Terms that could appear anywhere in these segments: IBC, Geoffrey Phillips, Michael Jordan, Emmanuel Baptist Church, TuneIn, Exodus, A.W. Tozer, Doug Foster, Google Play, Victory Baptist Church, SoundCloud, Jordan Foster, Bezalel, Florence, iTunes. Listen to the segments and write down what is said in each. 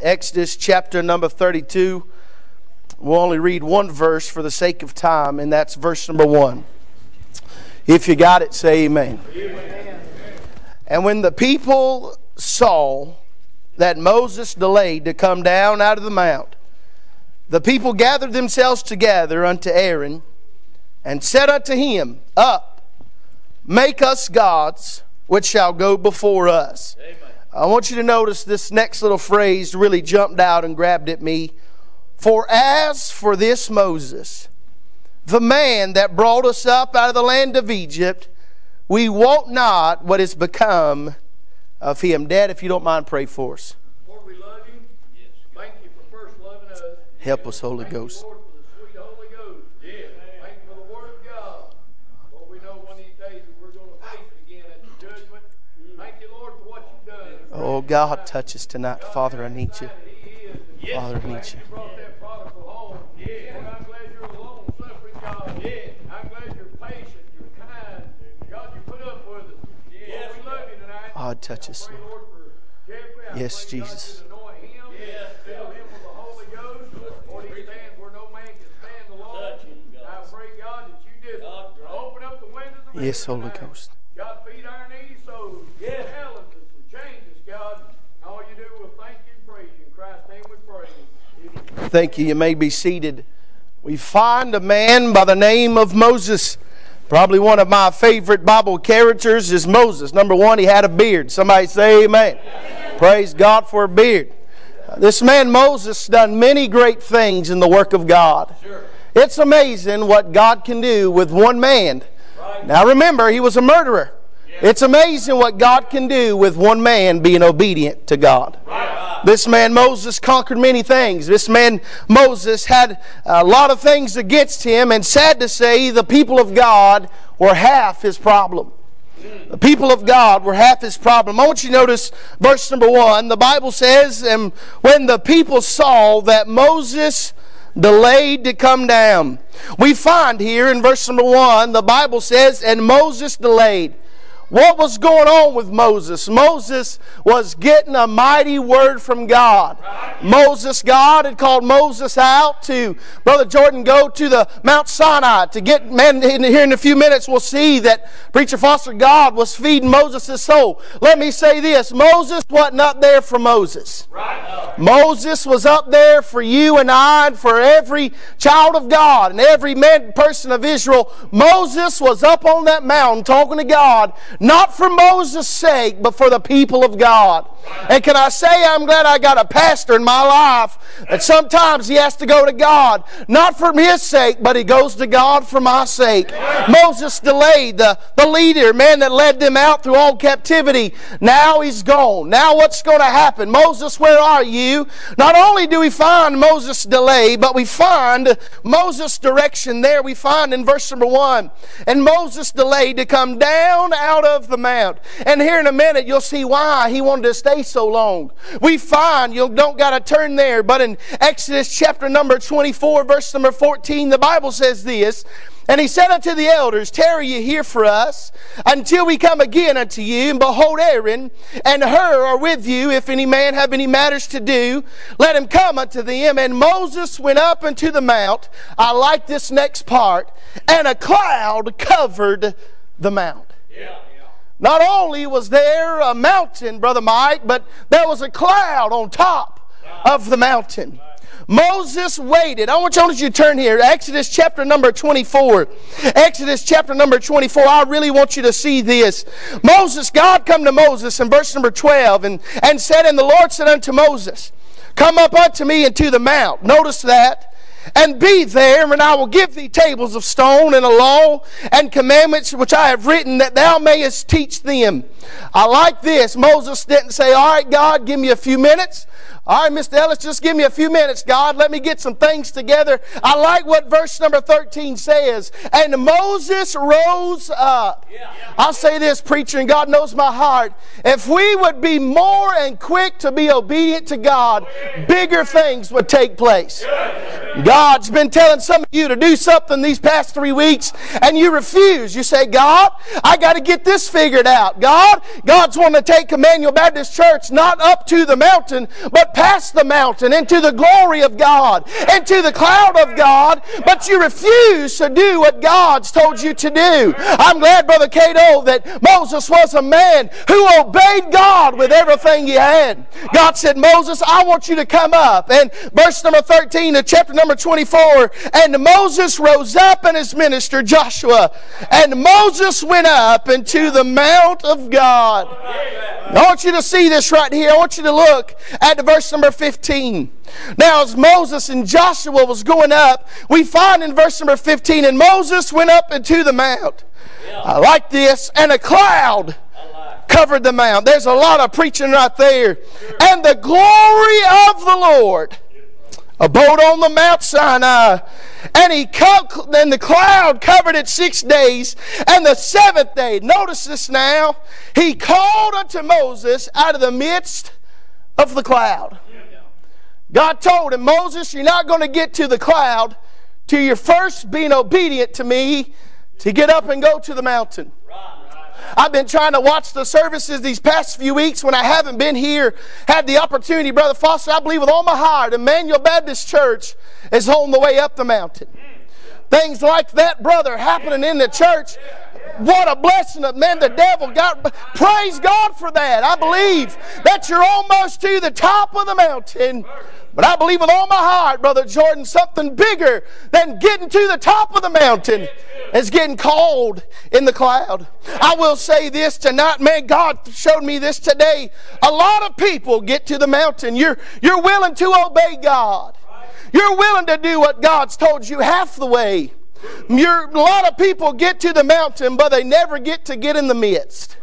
Exodus chapter number 32. We'll only read one verse for the sake of time, and that's verse number 1. If you got it, say amen. Amen. And when the people saw that Moses delayed to come down out of the mount, the people gathered themselves together unto Aaron, and said unto him, Up, make us gods, which shall go before us. Amen. I want you to notice this next little phrase really jumped out and grabbed at me. For as for this Moses, the man that brought us up out of the land of Egypt, we wot not what has become of him. Dad, if you don't mind, pray for us. Lord, we love you. Yes. Thank you for first loving us. Help us, Holy Ghost. Thank you, Lord, for the sweet Holy Ghost. Yes. Thank you for the Word of God. Lord, we know one of these days that we're going to face it again at the judgment. Thank you, Lord, for what you've done. Oh, God, touch us tonight. God, Father, I need you. Yes. Father, I need you. God, touch us, Lord. Yes, Jesus. Yes, Holy Ghost. God, feed our needy souls. Yes. Tell us and change us, God. All you do will thank you and praise you. In Christ's name we pray. Thank you. You may be seated. We find a man by the name of Moses. Probably one of my favorite Bible characters is Moses. Number one, he had a beard. Somebody say amen. Amen. Praise God for a beard. This man Moses done many great things in the work of God. Sure. It's amazing what God can do with one man. Right. Now remember, he was a murderer. Yeah. It's amazing what God can do with one man being obedient to God. Right. This man Moses conquered many things. This man Moses had a lot of things against him, and sad to say, the people of God were half his problem. The people of God were half his problem. I want you to notice verse number 1. The Bible says, And when the people saw that Moses delayed to come down. We find here in verse number 1, the Bible says, And Moses delayed. What was going on with Moses? Moses was getting a mighty word from God. Right. Moses, God had called Moses out to, Brother Jordan, go to the Mount Sinai to get, man, here in a few minutes we'll see that Preacher Foster, God was feeding Moses' soul. Let me say this, Moses wasn't up there for Moses. Right. Moses was up there for you and I and for every child of God and every man, person of Israel. Moses was up on that mountain talking to God, not for Moses' sake, but for the people of God. And can I say I'm glad I got a pastor in my life that sometimes he has to go to God, not for his sake, but he goes to God for my sake. Yeah. Moses delayed, the leader, man that led them out through all captivity. Now he's gone. Now what's going to happen? Moses, where are you? Not only do we find Moses' delay, but we find Moses' direction there. We find in verse number 1, And Moses delayed to come down out of the mount. And here in a minute you'll see why he wanted to stay so long. We find, you don't got to turn there, but in Exodus chapter number 24, verse number 14, the Bible says this, And he said unto the elders, Tarry ye here for us, until we come again unto you. And behold, Aaron and Hur are with you. If any man have any matters to do, let him come unto them. And Moses went up into the mount. I like this next part. And a cloud covered the mount. Yeah. Not only was there a mountain, Brother Mike, but there was a cloud on top of the mountain. Moses waited. I want you to turn here. Exodus chapter number 24. Exodus chapter number 24. I really want you to see this. Moses, God come to Moses in verse number 12 and said, And the Lord said unto Moses, Come up unto me into the mount. Notice that. And be there, and I will give thee tables of stone and a law and commandments which I have written, that thou mayest teach them. I like this. Moses didn't say, All right, God, give me a few minutes. All right, Mr. Ellis, just give me a few minutes, God. Let me get some things together. I like what verse number 13 says. And Moses rose up. I'll say this, preacher, and God knows my heart. If we would be more and quick to be obedient to God, bigger things would take place. God's been telling some of you to do something these past 3 weeks, and you refuse. You say, God, I got to get this figured out. God's wanting to take Emmanuel Baptist Church not up to the mountain, but past the mountain, into the glory of God, into the cloud of God, but you refuse to do what God's told you to do. I'm glad, Brother Cato, that Moses was a man who obeyed God with everything he had. God said, Moses, I want you to come up. And verse number 13 of chapter number 24, and Moses rose up and his minister Joshua, and Moses went up into the mount of God. I want you to see this right here. I want you to look at verse number 15. Now, as Moses and Joshua was going up, we find in verse number 15, and Moses went up into the mount. I like this. And a cloud covered the mount. There's a lot of preaching right there. And the glory of the Lord abode on the Mount Sinai. And the cloud covered it 6 days. And the seventh day, notice this now, he called unto Moses out of the midst of the cloud. God told him, Moses, you're not going to get to the cloud till you're first being obedient to me to get up and go to the mountain. I've been trying to watch the services these past few weeks when I haven't been here. Had the opportunity, Brother Foster, I believe with all my heart, Emmanuel Baptist Church is on the way up the mountain. Things like that, brother, happening in the church. What a blessing. Man, the devil got... Praise God for that. I believe that you're almost to the top of the mountain. But I believe with all my heart, Brother Jordan, something bigger than getting to the top of the mountain is getting called in the cloud. I will say this tonight. Man, God showed me this today. A lot of people get to the mountain. You're willing to obey God. You're willing to do what God's told you half the way. A lot of people get to the mountain, but they never get in the midst.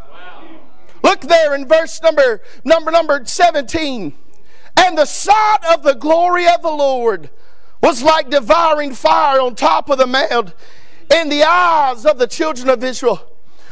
Look there in verse number 17. And the sight of the glory of the Lord was like devouring fire on top of the mount in the eyes of the children of Israel.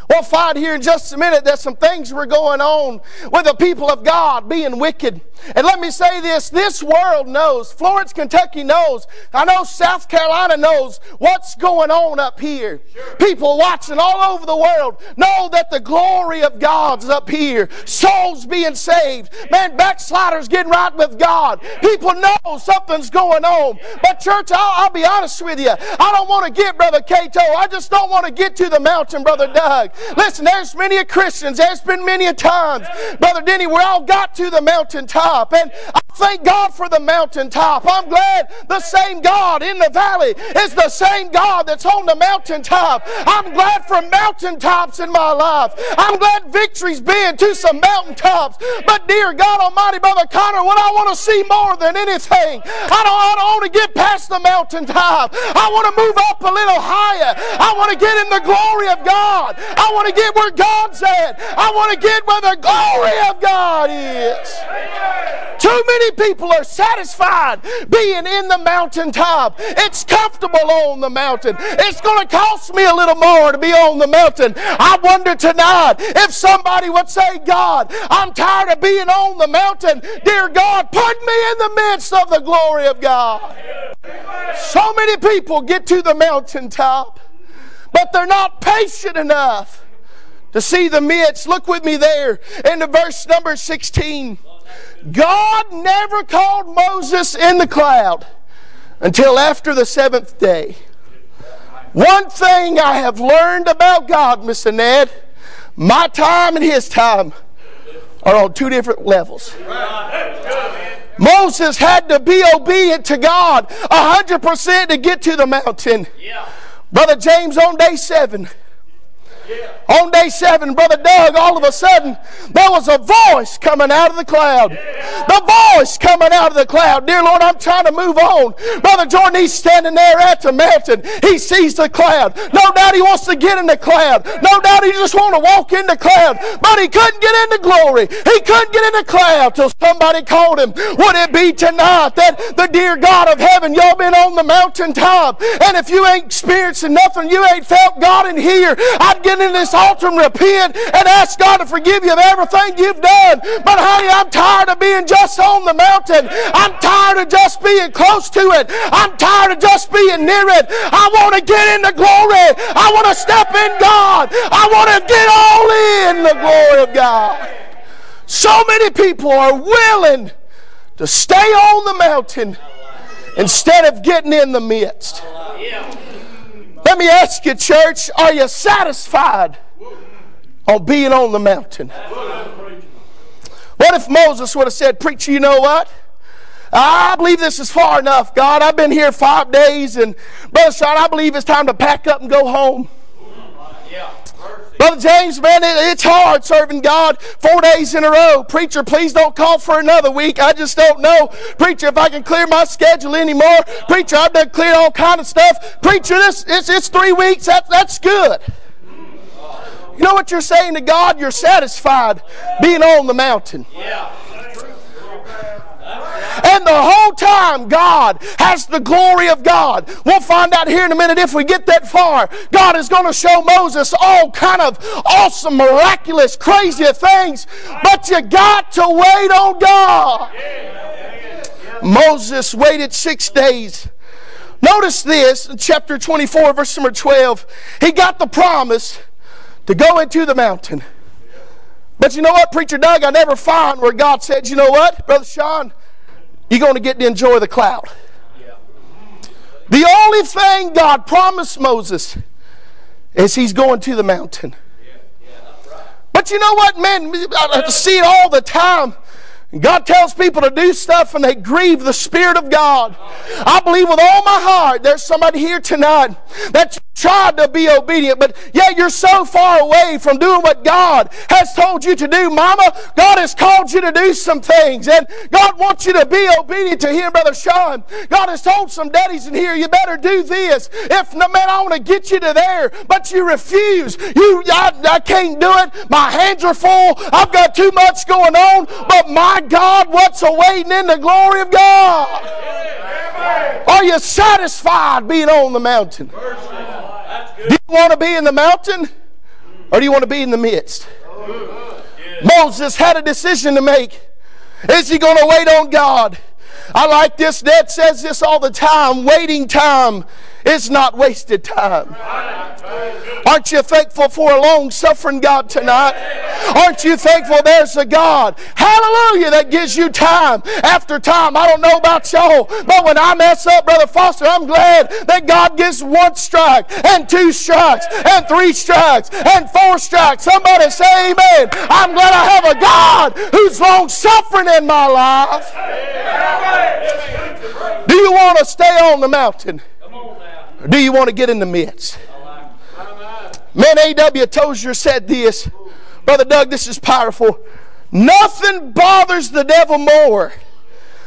We'll find here in just a minute that some things were going on with the people of God being wicked. And let me say this, this world knows, Florence, Kentucky knows, I know South Carolina knows what's going on up here. Sure. People watching all over the world know that the glory of God's up here. Souls being saved. Man, backsliders getting right with God. People know something's going on. But church, I'll be honest with you, I don't want to get, Brother Cato, I just don't want to get to the mountain, Brother Doug. Listen, there's many a Christians, there's been many a times, Brother Denny, we all got to the mountaintop, and I thank God for the mountaintop. I'm glad the same God in the valley is the same God that's on the mountaintop. I'm glad for mountaintops in my life. I'm glad victory's been to some mountaintops. But dear God Almighty, Brother Connor, what I want to see more than anything, I don't want to get past the mountaintop. I want to move up a little higher. I want to get in the glory of God. I want to get where God's at. I want to get where the glory of God is. Too many people are satisfied being in the mountaintop. It's comfortable on the mountain. It's going to cost me a little more to be on the mountain. I wonder tonight if somebody would say, God, I'm tired of being on the mountain. Dear God, put me in the midst of the glory of God. So many people get to the mountaintop, but they're not patient enough to see the midst. Look with me there in the verse number 16. God never called Moses in the cloud until after the seventh day. One thing I have learned about God, Miss Annette, my time and his time are on two different levels. Moses had to be obedient to God 100% to get to the mountain. Brother James, on day 7, on day 7, Brother Doug, all of a sudden, there was a voice coming out of the cloud. The voice coming out of the cloud. Dear Lord, I'm trying to move on. Brother Jordan, he's standing there at the mountain. He sees the cloud. No doubt he wants to get in the cloud. No doubt he just wants to walk in the cloud. But he couldn't get into glory. He couldn't get in the cloud till somebody called him. Would it be tonight that the dear God of heaven, y'all been on the mountaintop, and if you ain't experiencing nothing, you ain't felt God in here, I'd get stand in this altar and repent and ask God to forgive you of everything you've done. But honey, I'm tired of being just on the mountain. I'm tired of just being close to it. I'm tired of just being near it. I want to get into glory. I want to step in God. I want to get all in the glory of God. So many people are willing to stay on the mountain instead of getting in the midst. Let me ask you, church, are you satisfied on being on the mountain? What if Moses would have said, preacher, you know what? I believe this is far enough, God. I've been here 5 days, and Brother Sean, I believe it's time to pack up and go home. Brother James, man, it's hard serving God 4 days in a row. Preacher, please don't call for another week. I just don't know. Preacher, if I can clear my schedule anymore. Preacher, I've done cleared all kind of stuff. Preacher, it's 3 weeks. That's good. You know what you're saying to God? You're satisfied being on the mountain. Yeah. And the whole time, God has the glory of God. We'll find out here in a minute if we get that far. God is going to show Moses all kind of awesome, miraculous, crazy things. But you got to wait on God. Moses waited 6 days. Notice this in chapter 24, verse number 12. He got the promise to go into the mountain. But you know what, Preacher Doug? I never find where God said, you know what, Brother Sean? You're going to get to enjoy the cloud. The only thing God promised Moses is he's going to the mountain. But you know what, man? I see it all the time. God tells people to do stuff and they grieve the Spirit of God. I believe with all my heart there's somebody here tonight that tried to be obedient, but yet you're so far away from doing what God has told you to do. Mama, God has called you to do some things, and God wants you to be obedient to Him, Brother Sean. God has told some daddies in here, you better do this. If no, man, I want to get you to there, but you refuse. I can't do it. My hands are full. I've got too much going on, but my God, what's awaiting in the glory of God? Are you satisfied being on the mountain? Do you want to be in the mountain, or do you want to be in the midst? Moses had a decision to make. Is he going to wait on God? I like this. Dad says this all the time. Waiting time is not wasted time. Aren't you thankful for a long-suffering God tonight? Aren't you thankful there's a God, hallelujah, that gives you time after time? I don't know about y'all, but when I mess up, Brother Foster, I'm glad that God gives 1 strike and 2 strikes and 3 strikes and 4 strikes. Somebody say amen. I'm glad I have a God who's long-suffering in my life. Do you want to stay on the mountain, or do you want to get in the midst? Man, A.W. Tozer said this. Brother Doug, this is powerful. Nothing bothers the devil more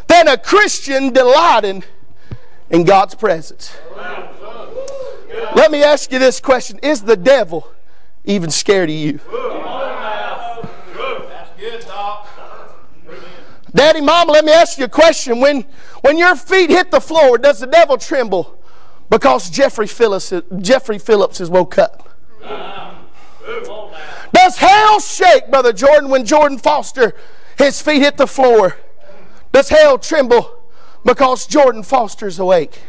than a Christian delighting in God's presence. Let me ask you this question. Is the devil even scared of you? Daddy, Mom, let me ask you a question. When your feet hit the floor, does the devil tremble because Geoffrey Phillips has woke up? Does hell shake, Brother Jordan, when Jordan Foster, his feet hit the floor? Does hell tremble because Jordan Foster's awake?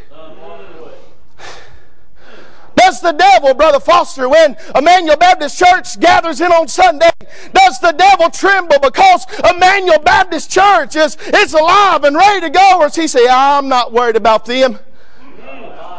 Does the devil, Brother Foster, when Emmanuel Baptist Church gathers in on Sunday, does the devil tremble because Emmanuel Baptist Church is alive and ready to go? Or does he say, I'm not worried about them?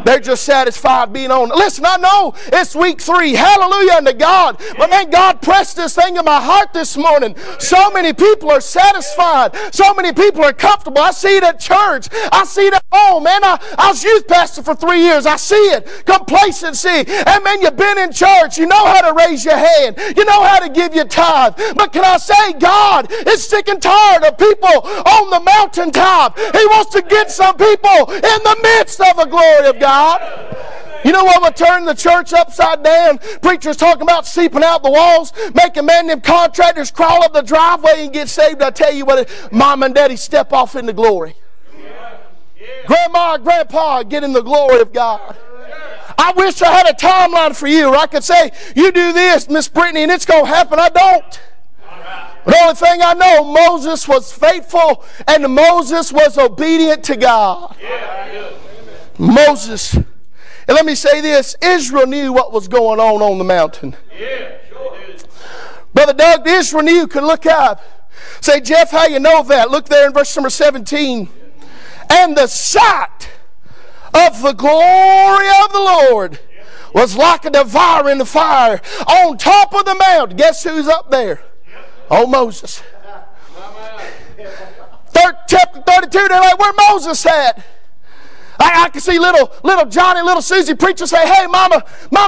They're just satisfied being on. Listen, I know it's week 3. Hallelujah unto God. But man, God pressed this thing in my heart this morning. So many people are satisfied. So many people are comfortable. I see it at church. I see it at home. Man, I was youth pastor for 3 years. I see it. Complacency. And man, you've been in church. You know how to raise your hand. You know how to give your tithe. But can I say, God is sick and tired of people on the mountaintop. He wants to get some people in the midst of the glory of God. You know what would turn the church upside down? Preachers talking about seeping out the walls, making man them contractors crawl up the driveway and get saved. I tell you what, Mom and Daddy step off into glory. Grandma and Grandpa get in the glory of God. I wish I had a timeline for you where I could say, you do this, Miss Brittany, and it's going to happen. I don't. The only thing I know, Moses was faithful and Moses was obedient to God. Yeah, Moses. And let me say this, Israel knew what was going on the mountain. Yeah, sure did. Brother Doug, Israel knew, could look up. Say, Jeff, how you know that? Look there in verse number 17. And the sight of the glory of the Lord was like a devouring fire on top of the mountain. Guess who's up there? Oh, Moses. 32, they're like, where Moses at? I can see little Johnny, little Susie preacher say, hey, Mama,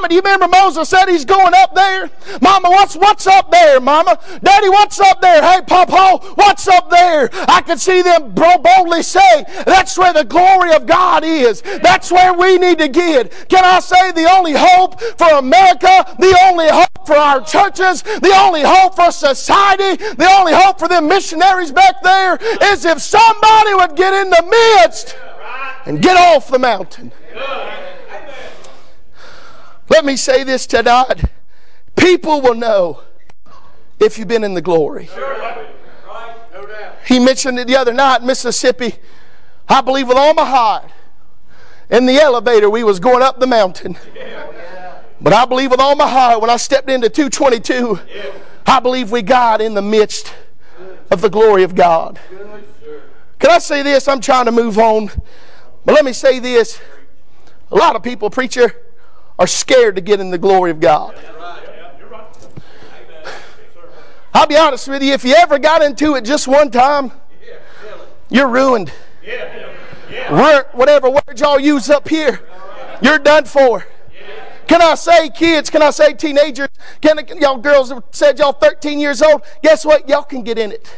do you remember Moses said he's going up there? Mama, what's up there, Mama? Daddy, what's up there? Hey, Papa, what's up there? I can see them boldly say, that's where the glory of God is. That's where we need to get. Can I say the only hope for America, the only hope for our churches, the only hope for society, the only hope for them missionaries back there is if somebody would get in the midst and get off the mountain. Let me say this tonight. People will know if you've been in the glory. He mentioned it the other night in Mississippi. I believe with all my heart. In the elevator we was going up the mountain. But I believe with all my heart when I stepped into 222. I believe we got in the midst of the glory of God. Can I say this? I'm trying to move on. But let me say this. A lot of people, preacher, are scared to get in the glory of God. I'll be honest with you. If you ever got into it just one time, you're ruined. Whatever words y'all use up here, you're done for. Can I say kids? Can I say teenagers? Can y'all girls that said y'all 13 years old? Guess what? Y'all can get in it.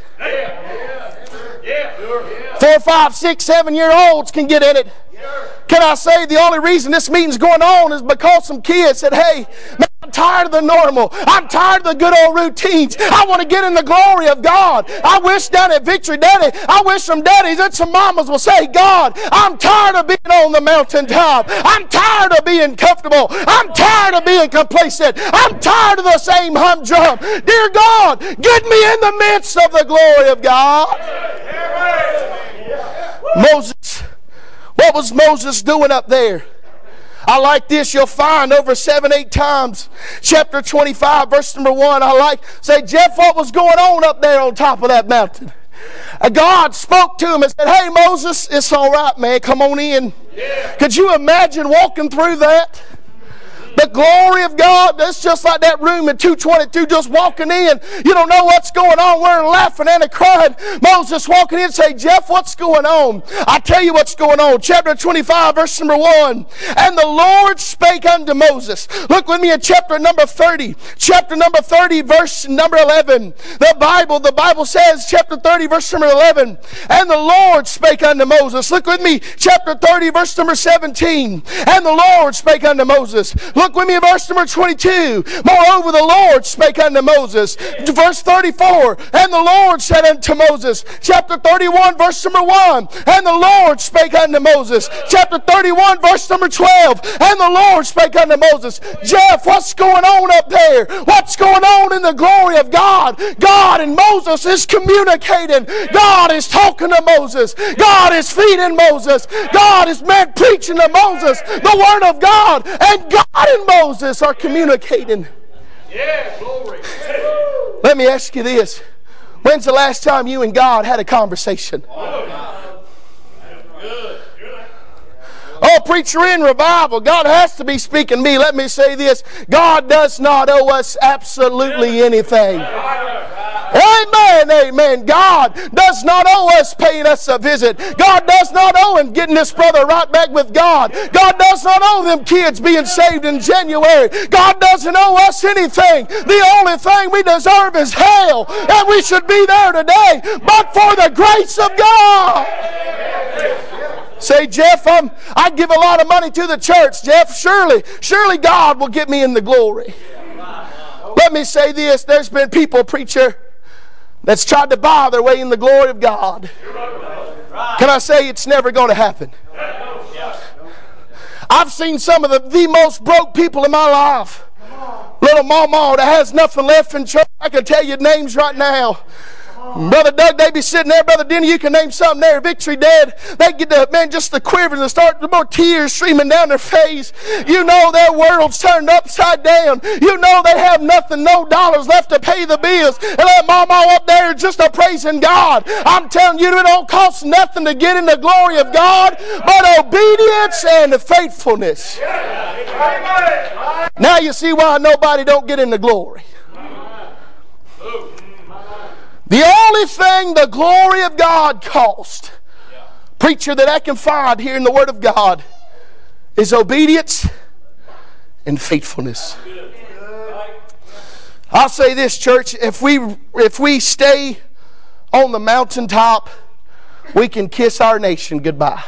4, 5, 6, 7 year olds can get in it. Can I say the only reason this meeting's going on is because some kids said, hey, man, I'm tired of the normal. I'm tired of the good old routines. I want to get in the glory of God. I wish down at Victory, Daddy, I wish some daddies and some mamas will say, God, I'm tired of being on the mountaintop. I'm tired of being comfortable. I'm tired of being complacent. I'm tired of the same humdrum. Dear God, get me in the midst of the glory of God. Moses. What was Moses doing up there? I like this. You'll find over 7, 8 times. Chapter 25, verse number 1. I like, say, Jeff, what was going on up there on top of that mountain? God spoke to him and said, hey, Moses, it's all right, man. Come on in. Yeah. Could you imagine walking through that? The glory of God, that's just like that room in 222, just walking in. You don't know what's going on. We're laughing and a crying. Moses walking in and say, Jeff, what's going on? I tell you what's going on. Chapter 25, verse number 1. And the Lord spake unto Moses. Look with me at chapter number 30. Chapter number 30, verse number 11. The Bible says, chapter 30, verse number 11. And the Lord spake unto Moses. Look with me, chapter 30, verse number 17. And the Lord spake unto Moses. Look with me in verse number 22. Moreover, the Lord spake unto Moses. Verse 34. And the Lord said unto Moses. Chapter 31, verse number 1. And the Lord spake unto Moses. Chapter 31, verse number 12. And the Lord spake unto Moses. Jeff, what's going on up there? What's going on in the glory of God? God and Moses is communicating. God is talking to Moses. God is feeding Moses. God is preaching to Moses the Word of God. And God and Moses are communicating. Yeah, glory. Let me ask you this. When's the last time you and God had a conversation? Oh, preacher, in revival, God has to be speaking to me. Let me say this. God does not owe us absolutely anything. Amen, amen. God does not owe us paying us a visit. God does not owe him getting this brother right back with God. God does not owe them kids being saved in January. God doesn't owe us anything. The only thing we deserve is hell. And we should be there today, but for the grace of God. Say, Jeff, I give a lot of money to the church. Jeff, surely God will get me in the glory. Let me say this. There's been people, preacher, that's tried to buy their way in the glory of God. Can I say it's never going to happen? I've seen some of the most broke people in my life. Little mama that has nothing left in church. I can tell you names right now. Brother Doug, they be sitting there. Brother Denny, you can name something there. Victory Dad, they get the, man, just the quivering, the start, the more tears streaming down their face. You know their world's turned upside down. You know they have nothing, no dollars left to pay the bills. And that mama up there just praising God. I'm telling you, it don't cost nothing to get in the glory of God but obedience and faithfulness. Now you see why nobody don't get in the glory. The only thing the glory of God cost, preacher, that I can find here in the Word of God is obedience and faithfulness. I'll say this, church, if we stay on the mountaintop, we can kiss our nation goodbye.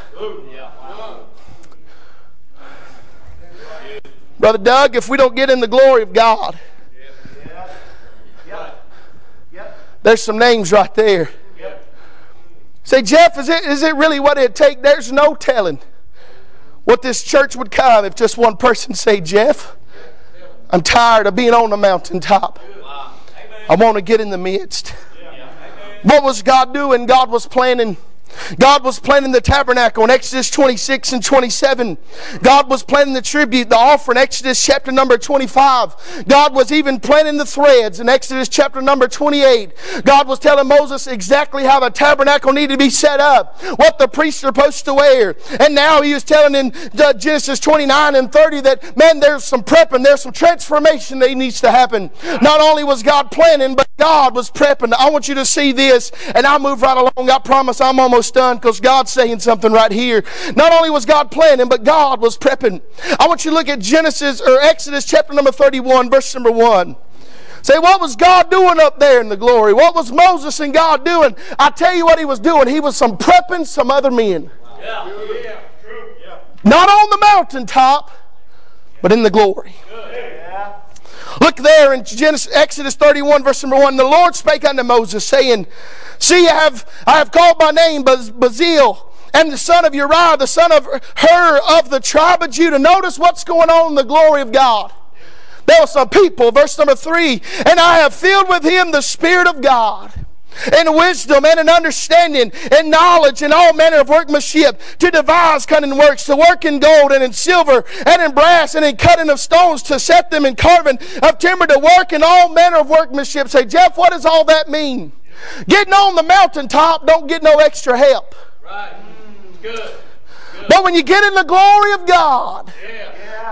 Brother Doug, if we don't get in the glory of God, there's some names right there. Yep. Say, Jeff, is it really what it'd take? There's no telling what this church would come if just one person say, Jeff, I'm tired of being on the mountaintop. Wow. I want to get in the midst. Yeah. What was God doing? God was planning. God was planning the tabernacle in Exodus 26 and 27. God was planning the tribute, the offering, Exodus chapter number 25. God was even planning the threads in Exodus chapter number 28. God was telling Moses exactly how the tabernacle needed to be set up, what the priests are supposed to wear. And now he was telling in Genesis 29 and 30 that, man, there's some prepping, there's some transformation that needs to happen. Not only was God planning, but God was prepping. I want you to see this, and I'll move right along. I promise I'm almost done, because God's saying something right here. Not only was God planning, but God was prepping. I want you to look at Exodus chapter number 31, verse number 1. Say, what was God doing up there in the glory? What was Moses and God doing? I tell you what he was doing. He was prepping some other men. Yeah. Not on the mountaintop, but in the glory. Look there in Exodus 31, verse number 1. The Lord spake unto Moses, saying, See, I have called by name Bezalel, and the son of Uriah, the son of Hur of the tribe of Judah. Notice what's going on in the glory of God. There were some people, verse number 3, and I have filled with him the Spirit of God, and wisdom, and an understanding, and knowledge, and all manner of workmanship, to devise cunning works, to work in gold, and in silver, and in brass, and in cutting of stones, to set them, in carving of timber, to work in all manner of workmanship. Say, Jeff, what does all that mean? Getting on the mountaintop don't get no extra help. Right. Good. But when you get in the glory of God,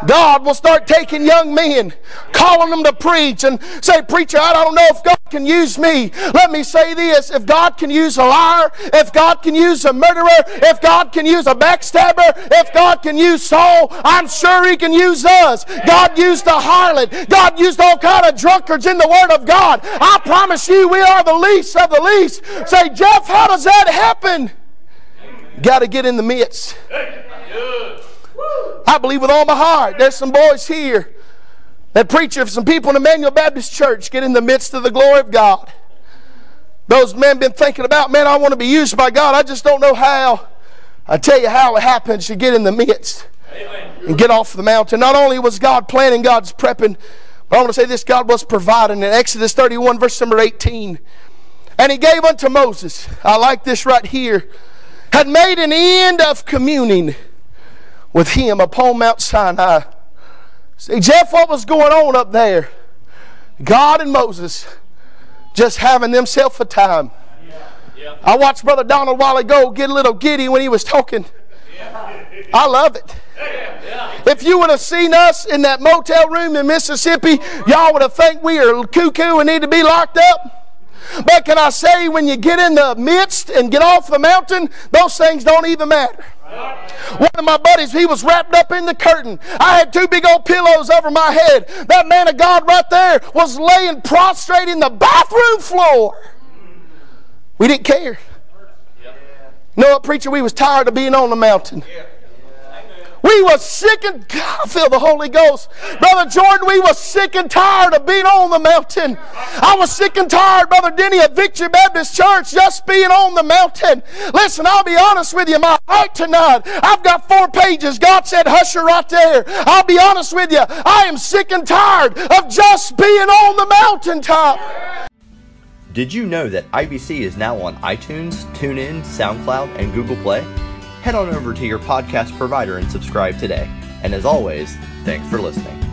God will start taking young men, calling them to preach, and say, preacher, I don't know if God can use me. Let me say this, if God can use a liar, if God can use a murderer, if God can use a backstabber, if God can use Saul, I'm sure he can use us. God used a harlot. God used all kind of drunkards in the Word of God. I promise you, we are the least of the least. Say, Jeff, how does that happen? Got to get in the midst. I believe with all my heart there's some boys here that preach. If some people in Emmanuel Baptist Church get in the midst of the glory of God, those men been thinking about, man, I want to be used by God, I just don't know how. I tell you how it happens. You get in the midst and get off the mountain. Not only was God planning, God's prepping, but I want to say this, God was providing. In Exodus 31 verse number 18, and he gave unto Moses, I like this right here, had made an end of communing with him upon Mount Sinai. See, Jeff, what was going on up there? God and Moses just having themselves a time. I watched Brother Donald while ago get a little giddy when he was talking. I love it. If you would have seen us in that motel room in Mississippi, y'all would have think we are cuckoo and need to be locked up. But can I say, when you get in the midst and get off the mountain, those things don't even matter. One of my buddies, he was wrapped up in the curtain. I had two big old pillows over my head. That man of God right there was laying prostrate in the bathroom floor. We didn't care. You know what, preacher? We was tired of being on the mountain. We were sick and God, I feel the Holy Ghost. Brother Jordan, we were sick and tired of being on the mountain. I was sick and tired, Brother Denny, of Victory Baptist Church just being on the mountain. Listen, I'll be honest with you, my heart tonight, I've got 4 pages. God said, hush her right there. I'll be honest with you, I am sick and tired of just being on the mountaintop. Did you know that IBC is now on iTunes, TuneIn, SoundCloud, and Google Play? Head on over to your podcast provider and subscribe today. And as always, thanks for listening.